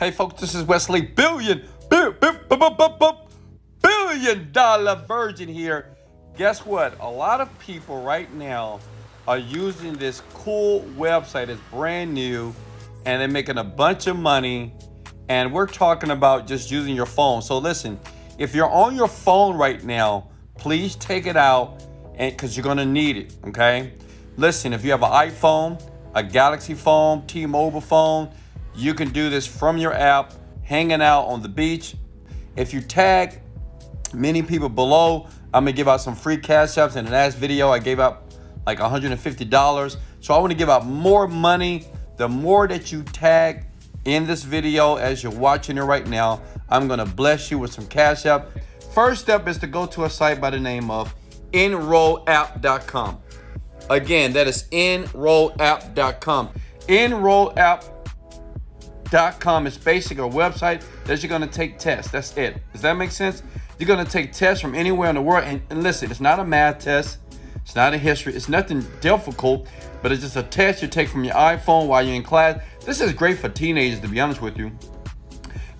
Hey folks, this is Wesley billion dollar virgin here. Guess what? A lot of people right now are using this cool website. It's brand new and they're making a bunch of money, and we're talking about just using your phone. So listen, if you're on your phone right now, please take it out because you're gonna need it, okay? Listen, if you have an iPhone, a Galaxy phone, T-Mobile phone, you can do this from your app, hanging out on the beach. If you tag many people below, I'm gonna give out some free cash apps. In the last video, I gave out like $150. So I wanna give out more money. The more that you tag in this video as you're watching it right now, I'm gonna bless you with some cash app. First step is to go to a site by the name of EnrollApp.com. Again, that is EnrollApp.com. EnrollApp.com is basically a website that you're gonna take tests. That's it. Does that make sense? You're gonna take tests from anywhere in the world. And listen, it's not a math test. It's not a history. It's nothing difficult, but it's just a test you take from your iPhone while you're in class. This is great for teenagers, to be honest with you,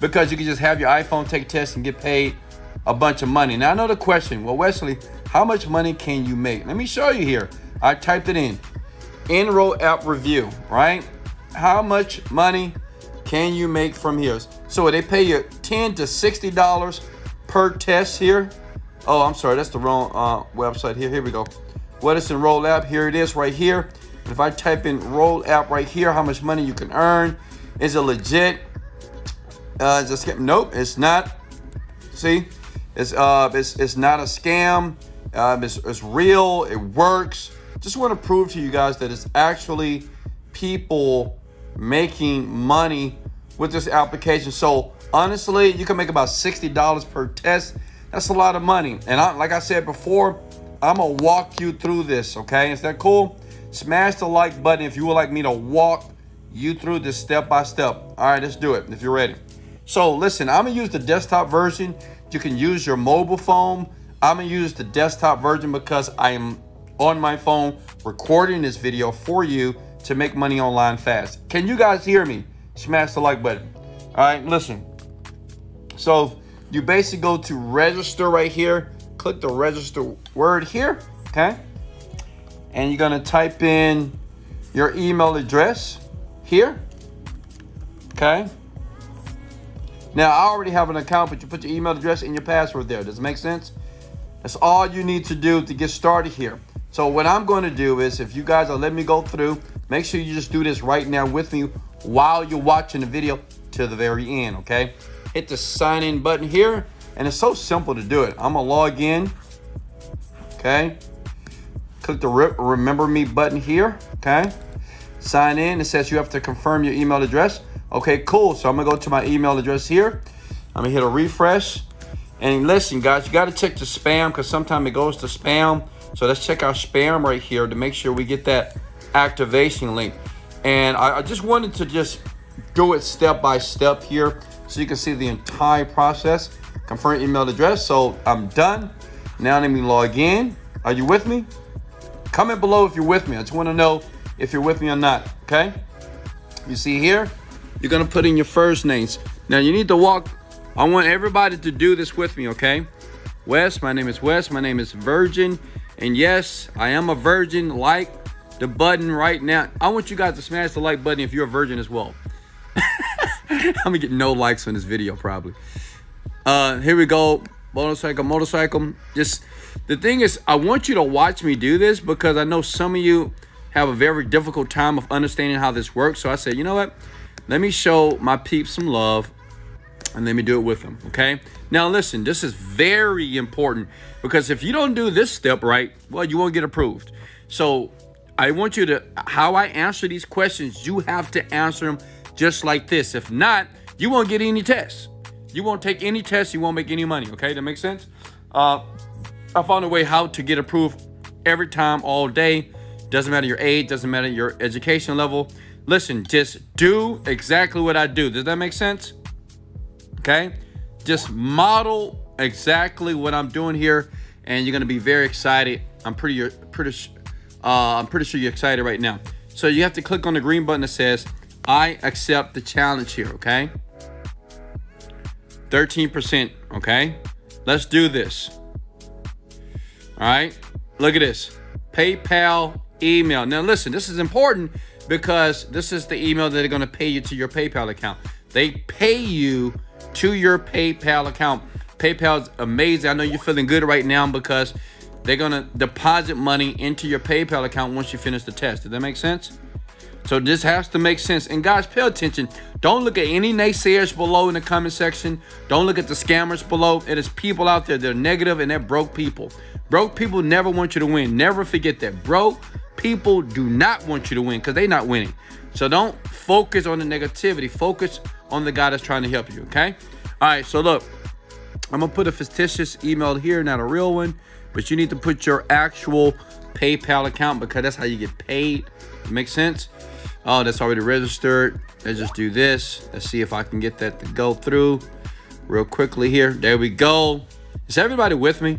because you can just have your iPhone take tests and get paid a bunch of money. Now, I know the question, well, Wesley, how much money can you make? Let me show you here. I typed it in, Enroll App Review, right? How much money can you make from here? So they pay you $10 to $60 per test here. Oh, I'm sorry, that's the wrong website here. Here we go. What is Enroll App? Here it is right here. If I type in Enroll App right here, how much money you can earn. Is it legit? Just skip. Nope, it's not. See, it's not a scam. It's real, it works. Just want to prove to you guys that it's actually people making money with this application. So honestly, you can make about $60 per test. That's a lot of money. And like I said before, I'm gonna walk you through this, okay? Is that cool? Smash the like button if you would like me to walk you through this step by step. All right, let's do it if you're ready. So listen, I'm gonna use the desktop version. You can use your mobile phone. I'm gonna use the desktop version because I am on my phone recording this video for you to make money online fast. Can you guys hear me? Smash the like button. All right, listen. So you basically go to register right here, click the register word here, okay? And you're gonna type in your email address here, okay? Now I already have an account, but you put your email address and your password there. Does it make sense? That's all you need to do to get started here. So what I'm going to do is, if you guys are letting me go through, make sure you just do this right now with me while you're watching the video to the very end, okay? Hit the sign in button here, and it's so simple to do it. I'm gonna log in, okay? Click the remember me button here, okay? Sign in. It says you have to confirm your email address. Okay, cool. So I'm gonna go to my email address here. I'm gonna hit a refresh. And listen, guys, you gotta check the spam because sometimes it goes to spam. So let's check our spam right here to make sure we get that activation link. And I just wanted to just do it step by step here so you can see the entire process. Confirm email address. So I'm done. Now let me log in. Are you with me? Comment below if you're with me. I just want to know if you're with me or not. Okay. You see here, you're gonna put in your first names. Now you need to walk. I want everybody to do this with me, okay? Wes, my name is Wes. My name is Virgin. And yes, I am a virgin. Like the button right now. I want you guys to smash the like button if you're a virgin as well. I'm gonna get no likes on this video probably. Here we go. Motorcycle. Just the thing is, I want you to watch me do this because I know some of you have a very difficult time of understanding how this works. So I said, you know what? Let me show my peeps some love and let me do it with them, okay? Now listen, this is very important because if you don't do this step right, well, you won't get approved. So I want you to, how I answer these questions, you have to answer them just like this. If not, you won't get any tests. You won't take any tests, you won't make any money, okay? That makes sense? I found a way how to get approved every time, all day. Doesn't matter your age, doesn't matter your education level. Listen, just do exactly what I do. Does that make sense? Okay, just model exactly what I'm doing here, and you're gonna be very excited. I'm pretty sure you're excited right now. So you have to click on the green button that says I accept the challenge here, okay? 13%, okay? Let's do this. All right, look at this. PayPal email. Now listen, this is important because this is the email that they're gonna pay you to your PayPal account. They pay you to your PayPal account. PayPal's amazing. I know you're feeling good right now because they're gonna deposit money into your PayPal account once you finish the test. Does that make sense? So this has to make sense. And guys, pay attention. Don't look at any naysayers below in the comment section. Don't look at the scammers below. It is people out there. They're negative and they're broke people. Broke people never want you to win. Never forget that. Broke people do not want you to win because they're not winning. So don't focus on the negativity. Focus on the guy that's trying to help you, okay? All right, so look. I'm going to put a fictitious email here, not a real one. But you need to put your actual PayPal account because that's how you get paid. Make sense? Oh, that's already registered. Let's just do this. Let's see if I can get that to go through real quickly here. There we go. Is everybody with me?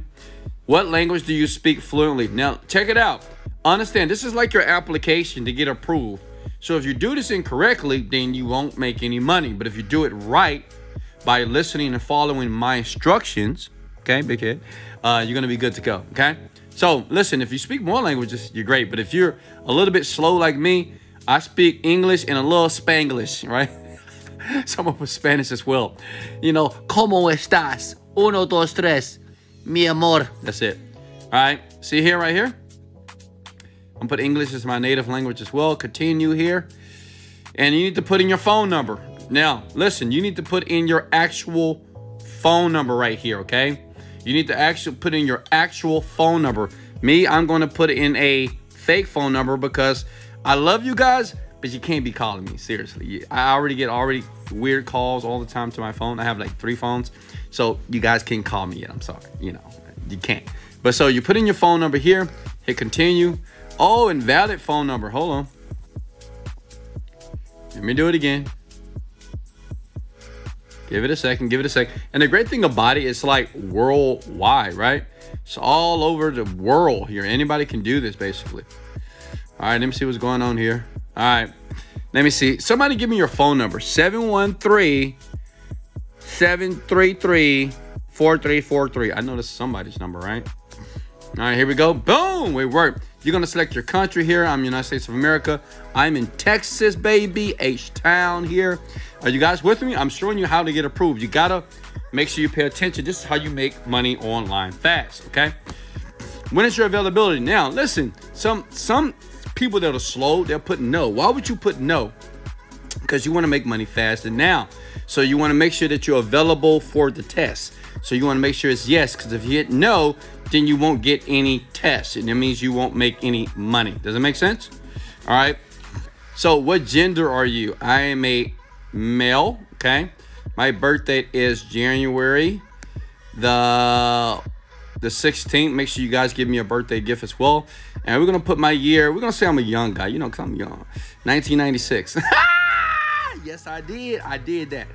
What language do you speak fluently? Now, check it out. Understand, this is like your application to get approved. So if you do this incorrectly, then you won't make any money. But if you do it right by listening and following my instructions, okay, big head, you're going to be good to go, okay? So listen, if you speak more languages, you're great. But if you're a little bit slow like me, I speak English and a little Spanglish, right? Some of us Spanish as well. You know, ¿Cómo estás? Uno, dos, tres. Mi amor. That's it. All right. See here, right here? I'm going to put English as my native language as well. Continue here. And you need to put in your phone number. Now, listen, you need to put in your actual phone number right here, okay? You need to actually put in your actual phone number. Me, I'm going to put in a fake phone number because I love you guys, but you can't be calling me, seriously. I already get weird calls all the time to my phone. I have like 3 phones, so you guys can't call me yet. I'm sorry, you know, you can't. But so you put in your phone number here, hit continue. Oh, invalid phone number, hold on. Let me do it again. Give it a second, give it a second. And the great thing about it, it's like worldwide, right? It's all over the world here. Anybody can do this, basically. All right, let me see what's going on here. All right, let me see. Somebody give me your phone number. 713-733-4343. I know this is somebody's number, right? All right, here we go. Boom, we worked. You're going to select your country here. I'm United States of America. I'm in Texas, baby. H-Town here. Are you guys with me? I'm showing you how to get approved. You got to make sure you pay attention. This is how you make money online fast, okay? When is your availability? Now, listen, some people that are slow, they'll put no. Why would you put no? Because you want to make money fast and now. So you want to make sure that you're available for the test. So you want to make sure it's yes, because if you hit no, then you won't get any tests. And that means you won't make any money. Does it make sense? All right. So what gender are you? I am a male, okay? My birthday is January the 16th. Make sure you guys give me a birthday gift as well. And we're gonna put my year. We're gonna say I'm a young guy, you know, cause I'm young. 1996. Yes, I did that.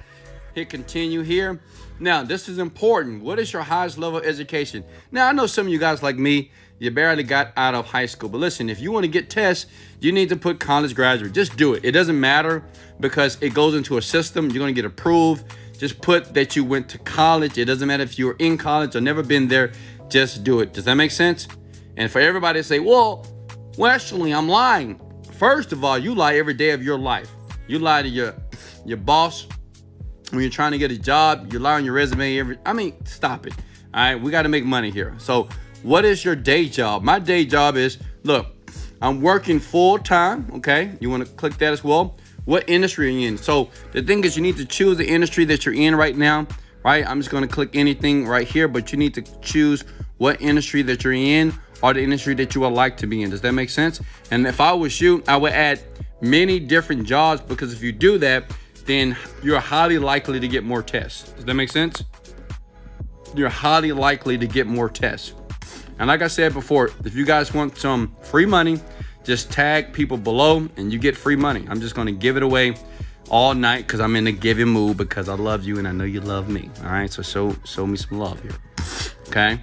Hit continue here. Now this is important. What is your highest level of education? Now I know some of you guys like me, you barely got out of high school, but listen, if you want to get tests, you need to put college graduate. Just do it. It doesn't matter because it goes into a system. You're gonna get approved. Just put that you went to college. It doesn't matter if you were in college or never been there. Just do it. Does that make sense? And for everybody to say, well, actually, I'm lying. First of all, you lie every day of your life. You lie to your boss when you're trying to get a job. You lie on your resume. I mean, stop it. All right, we got to make money here. So what is your day job? My day job is, look, I'm working full time. Okay, you want to click that as well. What industry are you in? So the thing is, you need to choose the industry that you're in right now, right? I'm just gonna click anything right here, but you need to choose what industry that you're in or the industry that you would like to be in. Does that make sense? And if I was you, I would add many different jobs because if you do that, then you're highly likely to get more tests. Does that make sense? You're highly likely to get more tests. And like I said before, if you guys want some free money, just tag people below and you get free money. I'm just gonna give it away all night because I'm in a giving mood because I love you and I know you love me. All right, so show me some love here. Okay,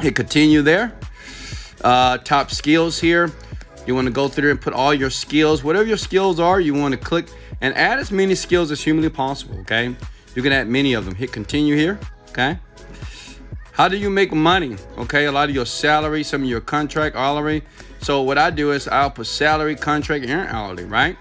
hit continue there. Top skills here. You wanna go through and put all your skills, whatever your skills are, you wanna click and add as many skills as humanly possible, okay? You can add many of them. Hit continue here. Okay. How do you make money? Okay, a lot of your salary, some of your contract, hourly. So what I do is I'll put salary, contract, and hourly, right?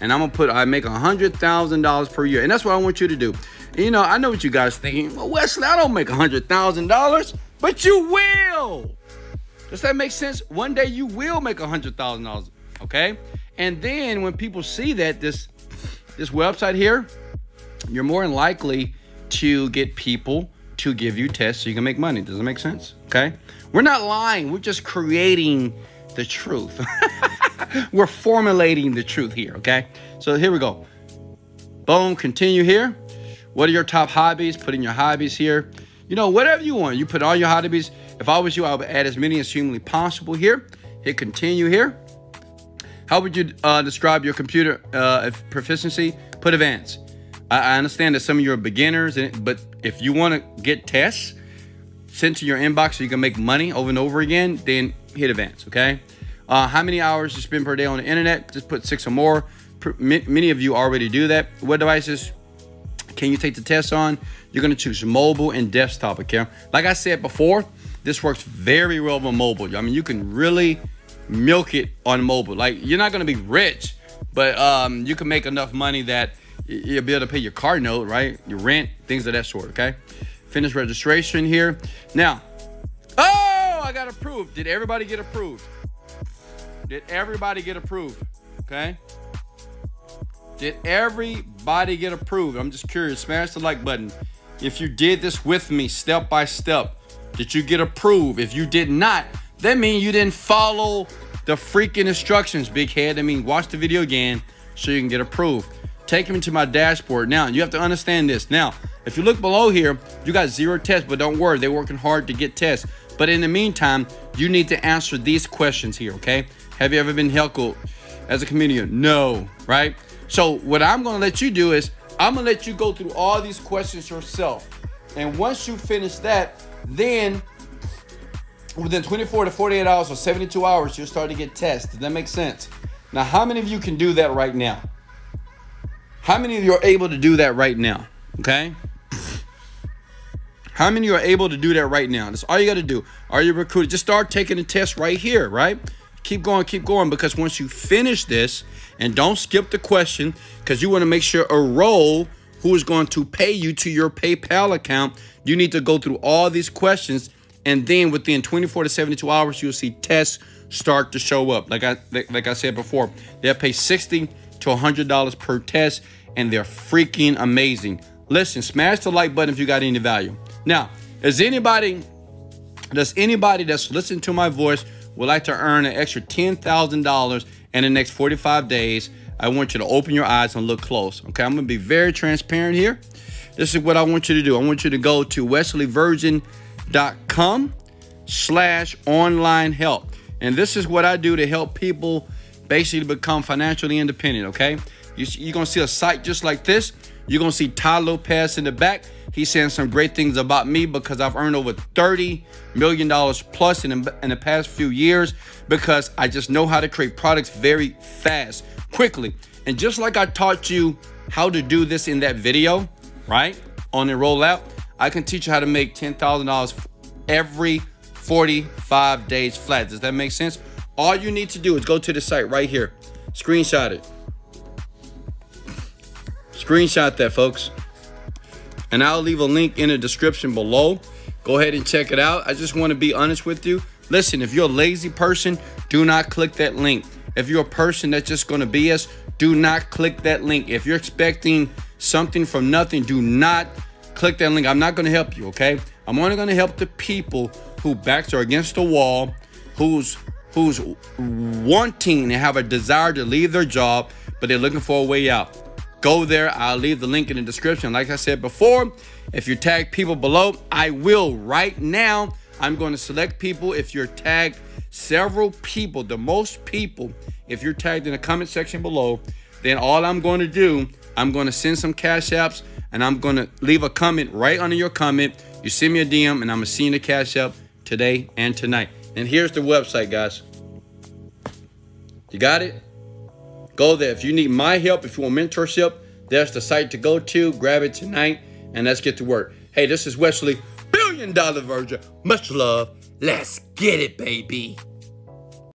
And I'm gonna put, I make $100,000 per year, and that's what I want you to do. And, you know, I know what you guys thinking. Well, Wesley, I don't make $100,000, but you will. Does that make sense? One day you will make $100,000, okay? And then when people see that this website here, you're more than likely to get people to give you tests so you can make money. Does it make sense? Okay, we're not lying, we're just creating the truth. We're formulating the truth here. Okay, so here we go. Boom, continue here. What are your top hobbies? Put in your hobbies here. You know, whatever you want, you put all your hobbies. If I was you, I would add as many as humanly possible here. Hit continue here. How would you describe your computer proficiency? Put advanced. I understand that some of you are beginners, but if you want to get tests sent to your inbox so you can make money over and over again, then hit advance, okay? How many hours you spend per day on the internet? Just put 6 or more. Many of you already do that. What devices can you take the test on? You're going to choose mobile and desktop, okay? Like I said before, this works very well on mobile. I mean, you can really milk it on mobile. Like, you're not going to be rich, but you can make enough money that you'll be able to pay your car note, right? Your rent, things of that sort, okay? Finish registration here. Now, oh, I got approved. Did everybody get approved? Did everybody get approved? Okay? Did everybody get approved? I'm just curious. Smash the like button if you did this with me step by step. Did you get approved? If you did not, that means you didn't follow the freaking instructions, big head. I mean, watch the video again so you can get approved. Take them to my dashboard. Now, you have to understand this. Now, if you look below here, you got 0 tests, but don't worry, they're working hard to get tests. But in the meantime, you need to answer these questions here, okay? Have you ever been heckled as a comedian? No, right? So what I'm gonna let you do is, I'm gonna let you go through all these questions yourself. And once you finish that, then within 24 to 48 hours or 72 hours, you'll start to get tests. Does that make sense? Now, how many of you can do that right now? How many of you are able to do that right now? Okay? How many of you are able to do that right now? That's all you got to do. Are you recruited? Just start taking the test right here, right? Keep going, because once you finish this, and don't skip the question, because you want to make sure Enroll, who is going to pay you to your PayPal account, you need to go through all these questions, and then within 24 to 72 hours, you'll see tests start to show up. Like I said before, they'll pay $60 to $100 per test, and they're freaking amazing. Listen, smash the like button if you got any value. Now, does anybody that's listened to my voice would like to earn an extra $10,000 in the next 45 days? I want you to open your eyes and look close. Okay, I'm gonna be very transparent here. This is what I want you to do. I want you to go to wesleyvirgin.com/online-help. And this is what I do to help people basically become financially independent, okay? You're gonna see a site just like this. You're gonna see Ty Lopez in the back. He's saying some great things about me because I've earned over $30 million plus in the past few years because I just know how to create products very fast, quickly. And just like I taught you how to do this in that video, right, on EnrollApp, I can teach you how to make $10,000 every 45 days flat. Does that make sense? All you need to do is go to the site right here. Screenshot it. Screenshot that, folks. And I'll leave a link in the description below. Go ahead and check it out. I just want to be honest with you. Listen, if you're a lazy person, do not click that link. If you're a person that's just going to BS, do not click that link. If you're expecting something from nothing, do not click that link. I'm not going to help you, okay? I'm only going to help the people who backs are against the wall, who's wanting to have a desire to leave their job, but they're looking for a way out. Go there. I'll leave the link in the description. Like I said before, if you tag people below, I will right now. I'm going to select people. If you're tagged several people, the most people, if you're tagged in the comment section below, then all I'm going to do, I'm going to send some cash apps and I'm going to leave a comment right under your comment. You send me a DM and I'm going to send you the cash app today and tonight. And here's the website, guys. You got it? Go there. If you need my help, if you want mentorship, there's the site to go to. Grab it tonight and let's get to work. Hey, this is Wesley, $1 Billion Virgin. Much love. Let's get it, baby.